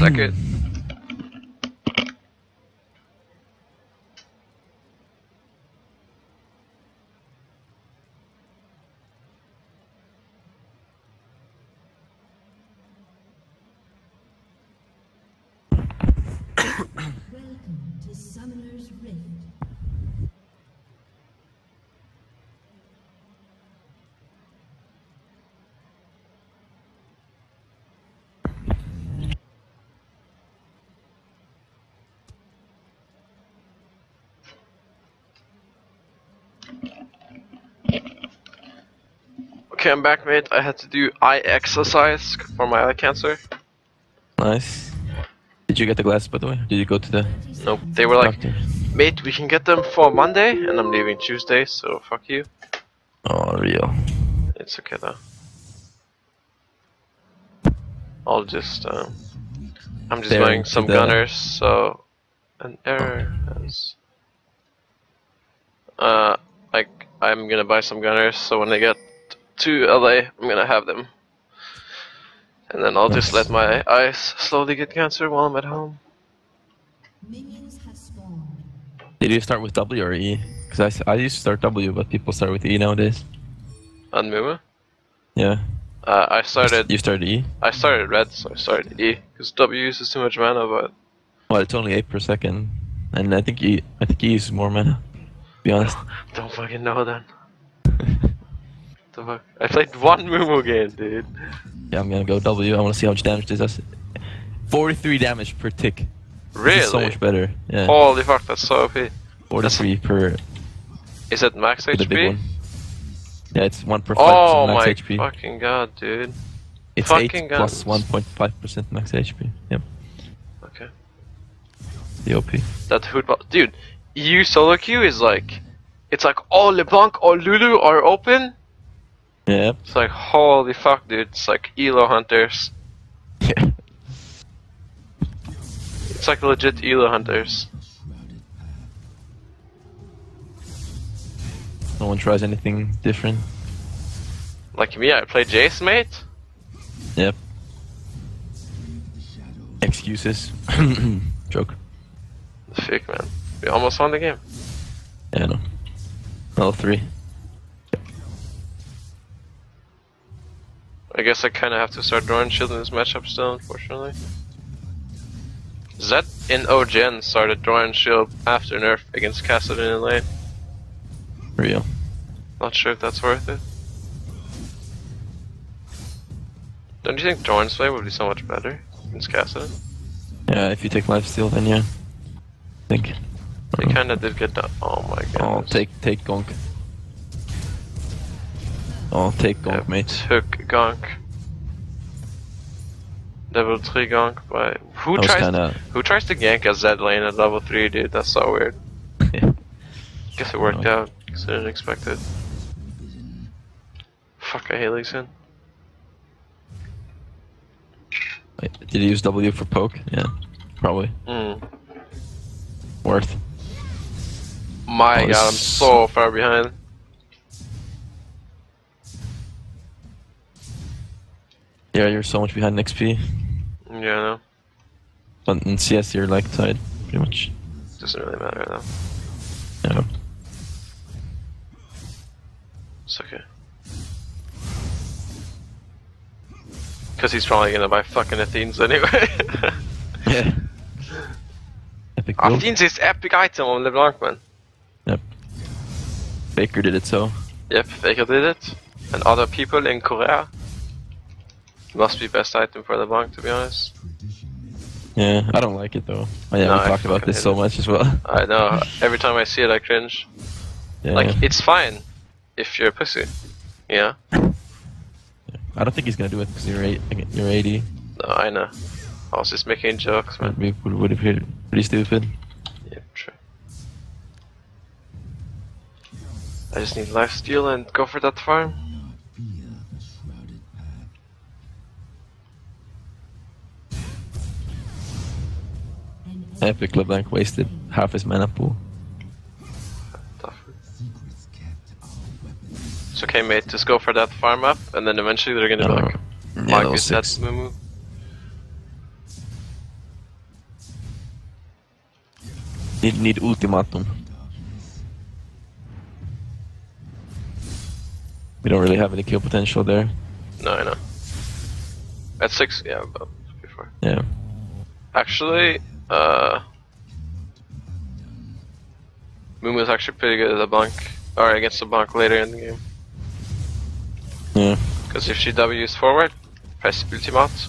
Suck it. Okay, I'm back, mate. I had to do eye exercise for my eye cancer. Nice. Did you get the glasses, by the way? Did you go to the... Nope. They were like, mate, we can get them for Monday, and I'm leaving Tuesday, so fuck you. Oh, real. It's okay, though. I'll just, I'm just wearing some gunners, so... An error has... like, I'm gonna buy some gunners, so when I get to LA, I'm gonna have them. And then I'll just let my eyes slowly get cancer while I'm at home. Did you start with W or E? Because I used to start W, but people start with E nowadays. On Mumu? Yeah. I started... You started E? I started red, so I started E. Because W uses too much mana, but... Well, it's only 8 per second. And I think E uses more mana, to be honest. Don't fucking know then. The fuck? I played one Mumu game, dude. Yeah, I'm gonna go W. I wanna see how much damage this does. 43 damage per tick. Really? This is so much better. Yeah. Holy fuck, that's so OP. 43 per. Is it max HP? Yeah, it's 1 per 5% max HP. Oh my fucking god, dude. It's fucking 8 guns. Plus 1.5% max HP. Yep. Okay. The OP. That hood boss. Dude, EU solo queue is like. It's like, oh, LeBlanc or Lulu are open. Yeah. It's like, holy fuck, dude. It's like ELO hunters. Yeah. It's like legit ELO hunters. No one tries anything different. Like me, I play Jace, mate. Yep. Excuses. Joke. Fuck, man. We almost won the game. Yeah, no. Level 3. I guess I kinda have to start Doran's Shield in this matchup still, unfortunately. Zed in OGN started Doran's Shield after nerf against Cassadin in lane. Real. Not sure if that's worth it. Don't you think Doran's Blade would be so much better against Cassadin? Yeah, if you take lifesteal then yeah. I think. They kinda did get that. Oh my god. Oh, take Gonk. Oh, take Gonk, mate. Took Gonk. Level 3 Gonk by... Who tries to gank a Zed lane at level 3, dude? That's so weird. Guess it worked out, because I didn't expect it. Fuck, I hate Lee Sin. Wait, did he use W for poke? Yeah, probably. Mm. Worth. My god, I'm so far behind. Yeah, you're so much behind in XP. Yeah, I know. But in CS, you're like tied, pretty much. Doesn't really matter, though. Yeah. It's okay. Because he's probably gonna buy fucking Athenes anyway. Yeah. Epic Athenes is epic item on LeBlanc, man. Yep. Faker did it, so. Yep, Faker did it. And other people in Korea. Must be best item for LeBlanc, to be honest. Yeah, I don't like it though. Oh, yeah, no, we talked about this so much as well. I know. Every time I see it, I cringe. Yeah. Like, it's fine if you're a pussy. Yeah. I don't think he's gonna do it because you're 80. No, I know. I was just making jokes, man. We would appear pretty stupid. Yeah, true. I just need lifesteal and go for that farm. Epic LeBlanc wasted half his mana pool. It's okay, mate, just go for that farm up, and then eventually they're gonna be like, Marcus, that's Mumu. Didn't need ultimatum. We don't really have any kill potential there. No, I know. At 6, yeah, about before. Yeah. Actually, Mumu is actually pretty good at LeBlanc, or against LeBlanc later in the game. Yeah. Because if she W's forward, press ultimate.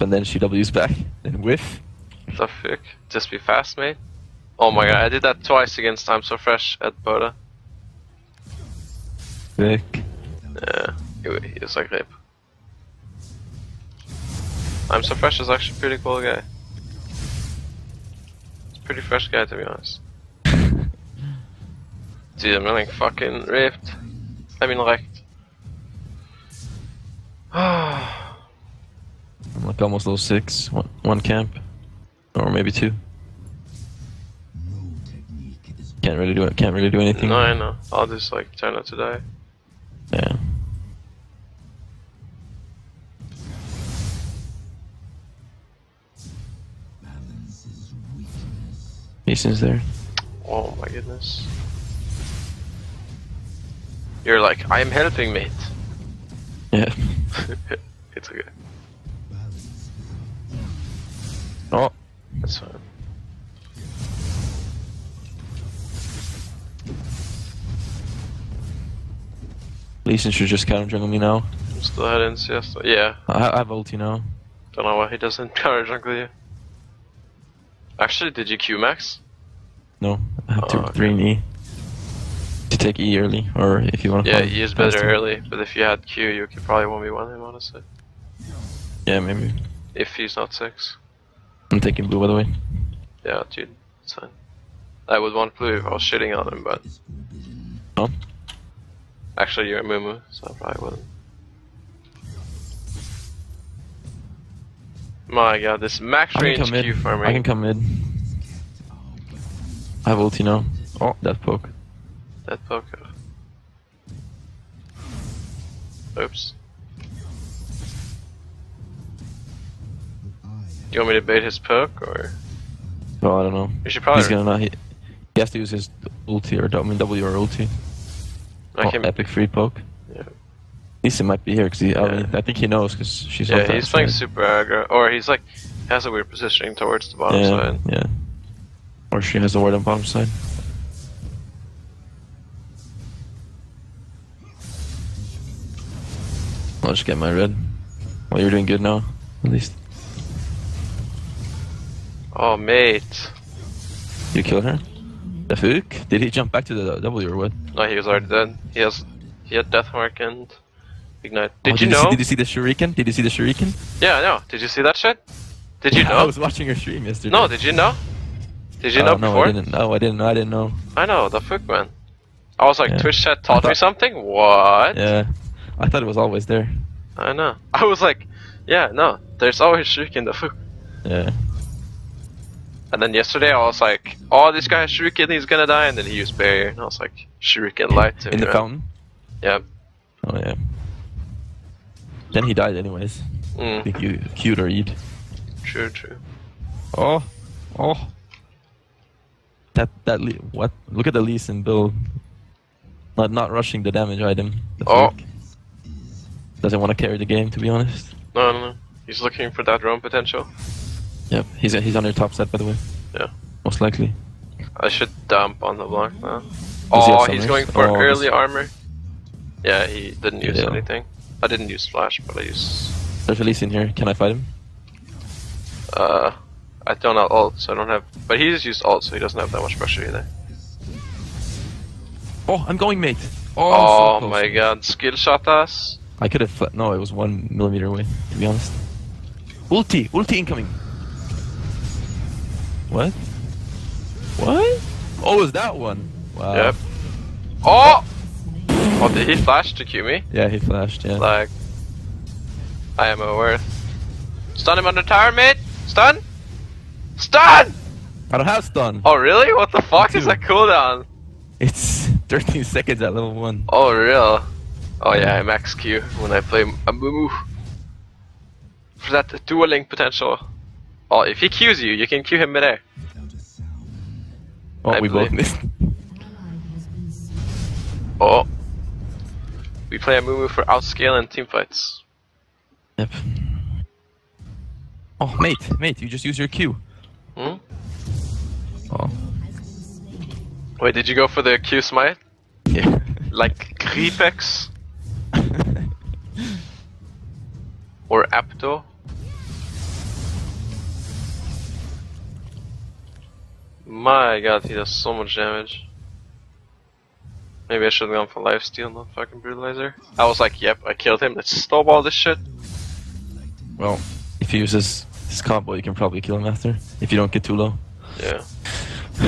And then she W's back, then whiff. The fuck? Just be fast, mate. Oh my god, I did that twice against I'm So Fresh at Boda. Sick. Yeah, he was like rape. I'm So Fresh is actually a pretty cool guy. It's a pretty fresh guy, to be honest. Dude, I'm like fucking raped. I mean, wrecked. I'm like almost level 6, one camp. Or maybe 2. Can't really do anything. No, I know. I'll just like turn out to die. Yeah. Lee Sin's there. Oh my goodness. You're like, I'm helping, mate. Yeah. It's okay. Oh, that's fine. Lee Sin should just counter jungle me now. I'm still heading siesta. Yeah. I have ulti now. Don't know why he doesn't counter jungle you. Actually, did you Q max? No, I have 3 and E. To take E early, or if you want to. Yeah, E is better early, but if you had Q, you could probably 1v1 him, honestly. Yeah, maybe. If he's not 6. I'm taking blue, by the way. Yeah, dude, it's fine. I would want blue if I was shitting on him, but. Oh? Actually, you're a Mumu, so I probably wouldn't. My god, this max range Q for me. I can come mid. I have ulti now. Oh, death poke. Death poke. Oops. You want me to bait his poke or? Oh, I don't know. You should probably. He's gonna not hit. He has to use his ulti or W or ulti. I can epic free poke. Yeah. Lisa might be here because yeah. I think he knows because she's. Yeah, he's playing super aggro, or he's like has a weird positioning towards the bottom side. Yeah. Or she has a ward on bottom side. I'll just get my red. Well, you're doing good now, at least. Oh mate. You killed her? The fuck? Did he jump back to the W or what? No, he was already dead. He had deathmark and ignite. Did you see the Shuriken? Did you see the Shuriken? Yeah, I know. Did you see that shit? Did you know? I was watching your stream yesterday. No, did you know? Did you know before? No, I didn't know. I know, the fuck, man. I was like, yeah. Twitch chat taught me something? What? Yeah. I thought it was always there. I know. I was like, yeah, no. There's always Shuriken, the fuck. Yeah. And then yesterday I was like, oh, this guy has Shuriken, he's gonna die, and then he used barrier, and I was like, Shuriken light to me. In the fountain? Yeah. Oh yeah. Then he died anyways. I think you Q'd or E'd. True, true. Oh, oh. What? Look at the Lee Sin build. Not rushing the damage item. Oh. Like, doesn't want to carry the game, to be honest. No. He's looking for that roam potential. Yep, he's on your top side, by the way. Yeah. Most likely. I should dump on the block now. Oh, he's going for early armor. Yeah, he didn't use anything. I didn't use flash, but I used... There's a Lee Sin here. Can I fight him? I don't have ult, so I don't have... But he just used ult, so he doesn't have that much pressure either. Oh, I'm going, mate! Oh, so my god, skill shot us. I could have... No, it was 1mm away, to be honest. Ulti incoming! What? What? Oh, it was that one? Wow. Yep. Oh! Oh, did he flash to Q me? Yeah, he flashed, yeah. Like... I am a worth. Stun him on the tower, mate! Stun! STUN! I don't have stun. Oh, really? What the fuck is that cooldown? It's 13 seconds at level 1. Oh, real? Oh yeah, I max Q when I play a Mumu. For that dueling potential. Oh, if he Qs you, you can Q him midair. Oh, we both missed. Oh. We play a Mumu for outscale and teamfights. Yep. Oh, mate, you just used your Q. Hmm? Oh. Wait, did you go for the Q smite? Yeah. Like Creepex? Or Apto? My god, he does so much damage. Maybe I should've gone for lifesteal, not fucking Brutalizer. I was like, yep, I killed him, let's snowball this shit. Well, if he uses his combo, you can probably kill him after, if you don't get too low. Yeah.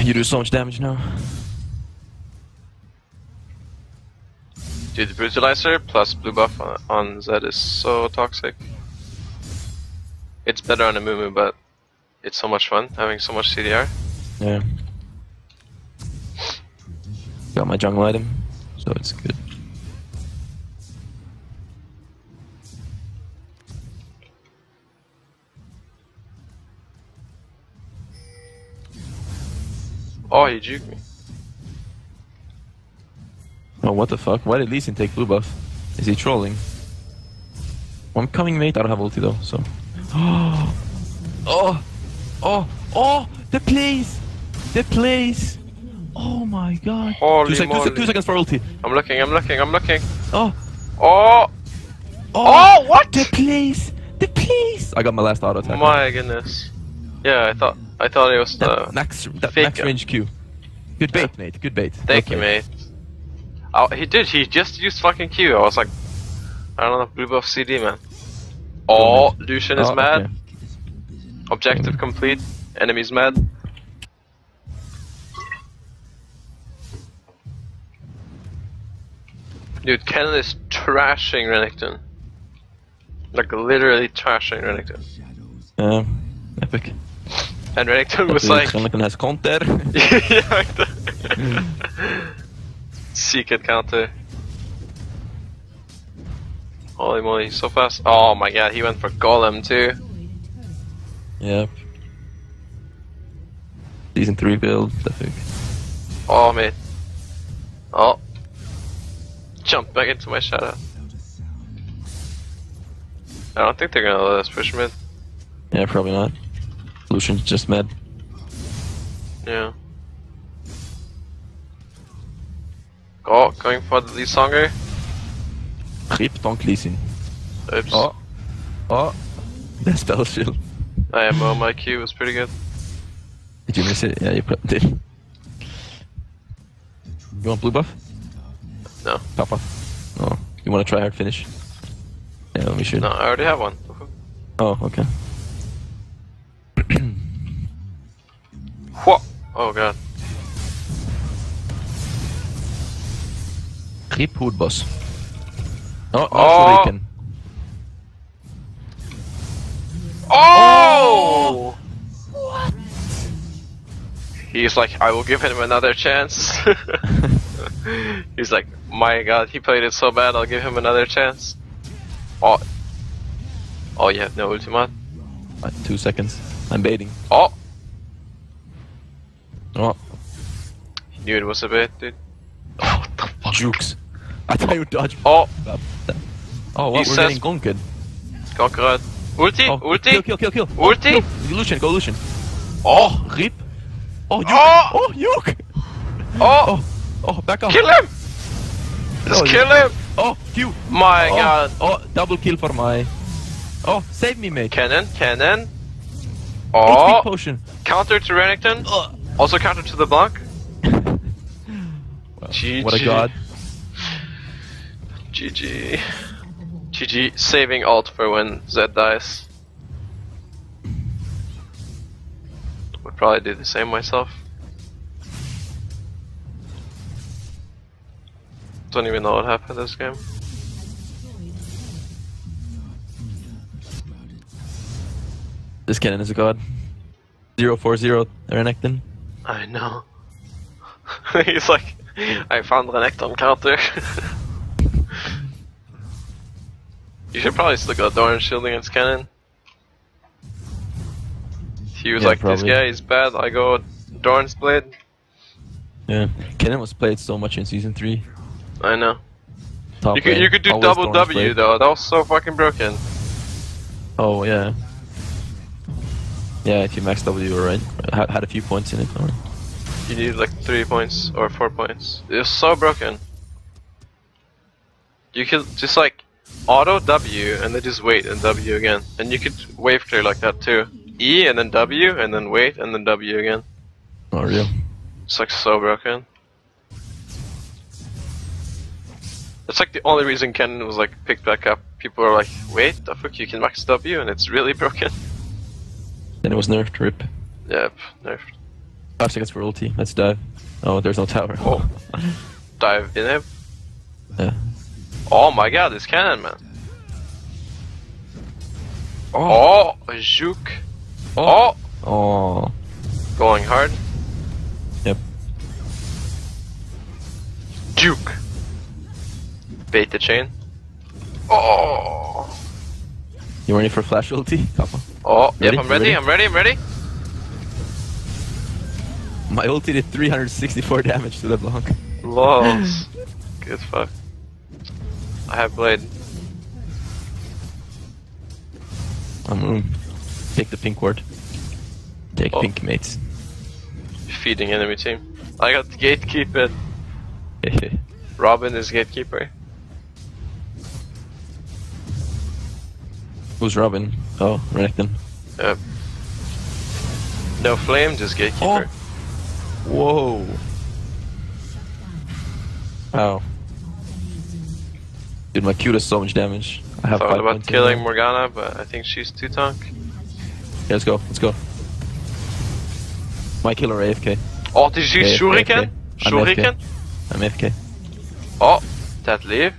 You do so much damage now. Dude, the Brutalizer plus blue buff on Zed is so toxic. It's better on a Mumu, but it's so much fun having so much CDR. Yeah. Got my jungle item, so it's good. Oh, he juked me. Oh, what the fuck? Why did Lee Sin take blue buff? Is he trolling? I'm coming, mate. I don't have ulti though, so. Oh! Oh! Oh! Oh! The plays! The plays! Oh my god. Holy 2 seconds for ulti. I'm looking. Oh. Oh. Oh, oh what? The plays. I got my last auto attack. My goodness. Yeah, I thought it was the max range Q. Good bait, mate. Good bait. Thank you, mate. Oh, he just used fucking Q. I was like, I don't know, blue buff CD, man. Oh, Lucian is mad. Okay. Objective complete. Enemies mad. Dude, Kennen is trashing Renekton. Like, literally trashing Renekton. Epic. And Renekton was like... Renekton has counter. Yeah, secret counter. Holy moly, so fast. Oh my god, he went for Golem too. Yep. Season 3 build, I think. Oh, mate. Oh. Jump back into my shadow. I don't think they're gonna let us push mid. Yeah, probably not. Lucian's just mid. Yeah. Oh, going for the Lee Songer. Creep, don't Lee Sin. Oops. Oh. Oh. That spell shield. I am on my Q, was pretty good. Did you miss it? Yeah, you probably did. You want blue buff? No. Papa. Oh. You want to try hard finish? Yeah, let me shoot. No, I already have one. Oh, okay. Whoa! Oh god. Creep hood boss. Oh, oh. Shuriken. Oh! What? He's like, I will give him another chance. He's like, my god, he played it so bad, I'll give him another chance. Oh. Oh, you have no ultimate? 2 seconds. I'm baiting. Oh! Oh. He knew it was a bait, dude. Oh, what the fuck? Jukes. I thought you would dodge. Oh! Oh, what? He we're getting gonked. Conqueror. Ulti! Oh, ulti! Kill! Ulti! Oh, Lucian, go Lucian. Oh! Rip! Oh, Yuke! Oh, Yuke! Oh! Oh, back up! Kill him! Just kill him! Oh, Q! My god! Oh, double kill for my... Oh, save me, mate! Cannon! Oh! Potion. Counter to Renekton! Also counter to the block! Well, GG! What a god! GG! GG, saving alt for when Zed dies. Would probably do the same myself. Don't even know what happened this game. This Kennen is a god. 0-4-0 Renekton. I know. He's like, I found Renekton counter. You should probably still go Doran's Shield against Kennen. He was like, probably. This guy is bad, I go Doran's Blade. Yeah, Kennen was played so much in Season 3. I know. You could do double W though, that was so fucking broken. Oh yeah. Yeah, if you max W, right? Had a few points in it. Right? You needed like 3 points or 4 points. It was so broken. You could just like auto W and then just wait and W again. And you could wave clear like that too. E and then W and then wait and then W again. Oh real. It's like so broken. It's like the only reason Ken was like picked back up. People are like, wait, the fuck, you can max W and it's really broken. Then it was nerfed, rip. Yep, nerfed. 5 seconds for ulti, let's dive. Oh, there's no tower. Oh. Dive in him? Yeah. Oh my god, it's Cannon, man. Oh, juke. Oh. Oh. Going hard. Yep. Juke. Bait the chain. Oh. You ready for flash ulti? Come on. Oh, ready? Yep, I'm ready. My ulti did 364 damage to LeBlanc. Lols. Good fuck. I have blade. I'm gonna take the pink ward. Take pink, mates. Feeding enemy team. I got gatekeeped. Robin is gatekeeper. Who's Robin? Oh, Renekton. Yep. No flame, just gatekeeper. Oh. Whoa. Ow. Dude, my Q does so much damage. I have thought about killing Morgana, but I think she's too tank. Yeah, let's go, let's go. My killer AFK. Oh, did you Shuriken? Shuriken? I'm AFK. Oh, that leave?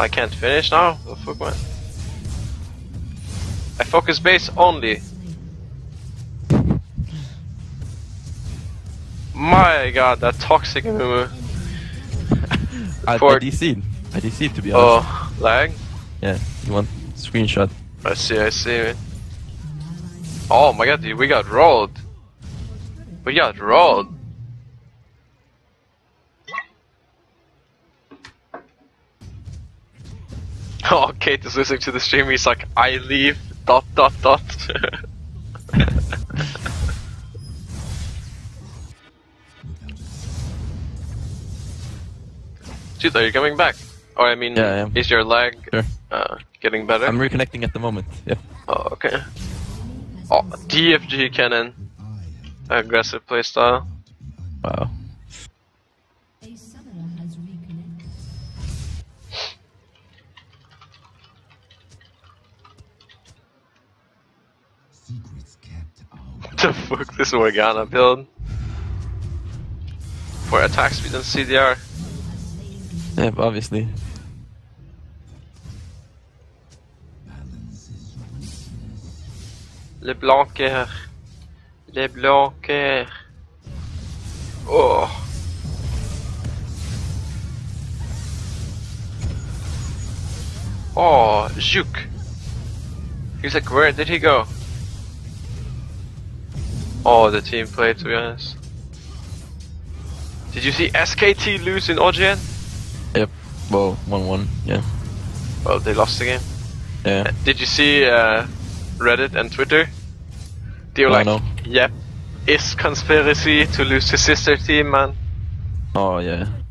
I can't finish now? The fuck, man? I focus base only. My god, that toxic Mumu. I DC'd to be honest. Oh, lag? Yeah, you want screenshot. I see. Oh my god, dude, we got rolled. We got rolled. Oh, Kate is listening to the stream, he's like, I leave, ... Dude, are you coming back? Or I mean, yeah, is your lag getting better? I'm reconnecting at the moment, yeah. Oh, okay. Oh, DFG Kennen. Aggressive playstyle. Wow. The fuck, this Morgana build? For attack speed and CDR. Yep, obviously. LeBlanc. Oh. Oh, Juke. He's like, where did he go? Oh, the team played, to be honest. Did you see SKT lose in OGN? Yep. Well, 1-1, yeah. Well, they lost the game. Yeah. Did you see Reddit and Twitter? They were like, no. Yep, it's conspiracy to lose the sister team, man. Oh, yeah.